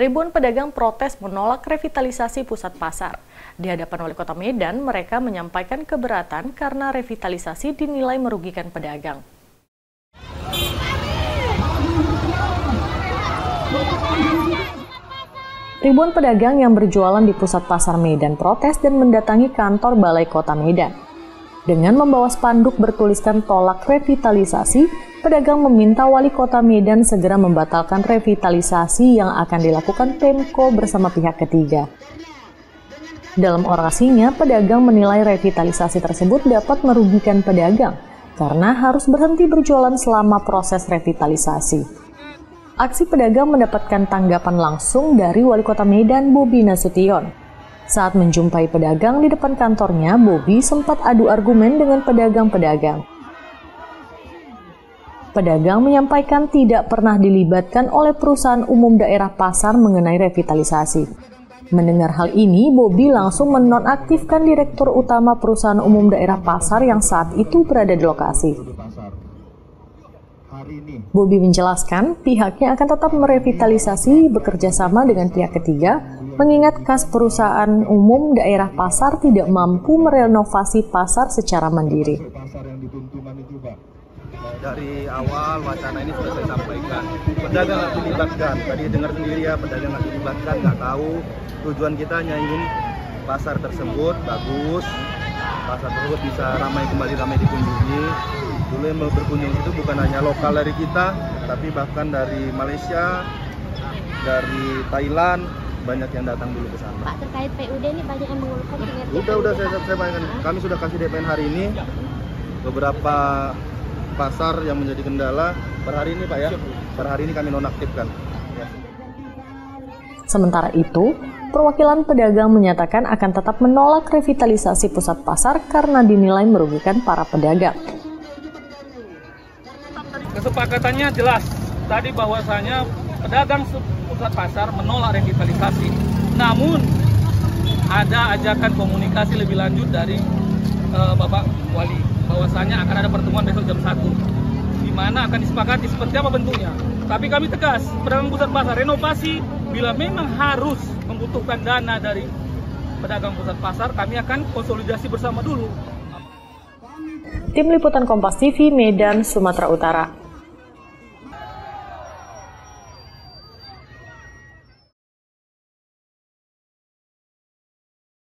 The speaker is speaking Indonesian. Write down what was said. Ribuan pedagang protes menolak revitalisasi pusat pasar. Di hadapan Wali Kota Medan, mereka menyampaikan keberatan karena revitalisasi dinilai merugikan pedagang. Ribuan pedagang yang berjualan di pusat pasar Medan protes dan mendatangi kantor Balai Kota Medan. Dengan membawa spanduk bertuliskan tolak revitalisasi, pedagang meminta Wali Kota Medan segera membatalkan revitalisasi yang akan dilakukan Pemko bersama pihak ketiga. Dalam orasinya, pedagang menilai revitalisasi tersebut dapat merugikan pedagang karena harus berhenti berjualan selama proses revitalisasi. Aksi pedagang mendapatkan tanggapan langsung dari Wali Kota Medan, Bobby Nasution. Saat menjumpai pedagang di depan kantornya, Bobby sempat adu argumen dengan pedagang-pedagang. Pedagang menyampaikan tidak pernah dilibatkan oleh perusahaan umum daerah pasar mengenai revitalisasi. Mendengar hal ini, Bobby langsung menonaktifkan direktur utama perusahaan umum daerah pasar yang saat itu berada di lokasi. Bobby menjelaskan pihaknya akan tetap merevitalisasi bekerja sama dengan pihak ketiga, mengingat kas perusahaan umum daerah pasar tidak mampu merenovasi pasar secara mandiri. Dari awal wacana ini sudah saya sampaikan, pedagang harus dilibatkan. Tadi dengar sendiri ya, pedagang harus dilibatkan, nggak tahu. Tujuan kita hanya ingin pasar tersebut bagus, pasar tersebut bisa ramai kembali, ramai dikunjungi. Dulu yang berkunjung itu bukan hanya lokal dari kita, tapi bahkan dari Malaysia, dari Thailand, banyak yang datang dulu ke sana. Pak, terkait PUD ini banyak yang mengeluhkan. Udah, saya bayangkan. Kami sudah kasih DPN hari ini, beberapa pasar yang menjadi kendala. Per hari ini Pak ya, per hari ini kami nonaktifkan. Ya. Sementara itu, perwakilan pedagang menyatakan akan tetap menolak revitalisasi pusat pasar karena dinilai merugikan para pedagang. Kesepakatannya jelas tadi bahwasanya pedagang pusat pasar menolak revitalisasi. Namun ada ajakan komunikasi lebih lanjut dari Bapak Wali bahwasanya akan ada pertemuan besok jam 1 di mana akan disepakati seperti apa bentuknya. Tapi kami tegas, pedagang pusat pasar renovasi bila memang harus membutuhkan dana dari pedagang pusat pasar, kami akan konsolidasi bersama dulu. Tim Liputan Kompas TV, Medan, Sumatera Utara.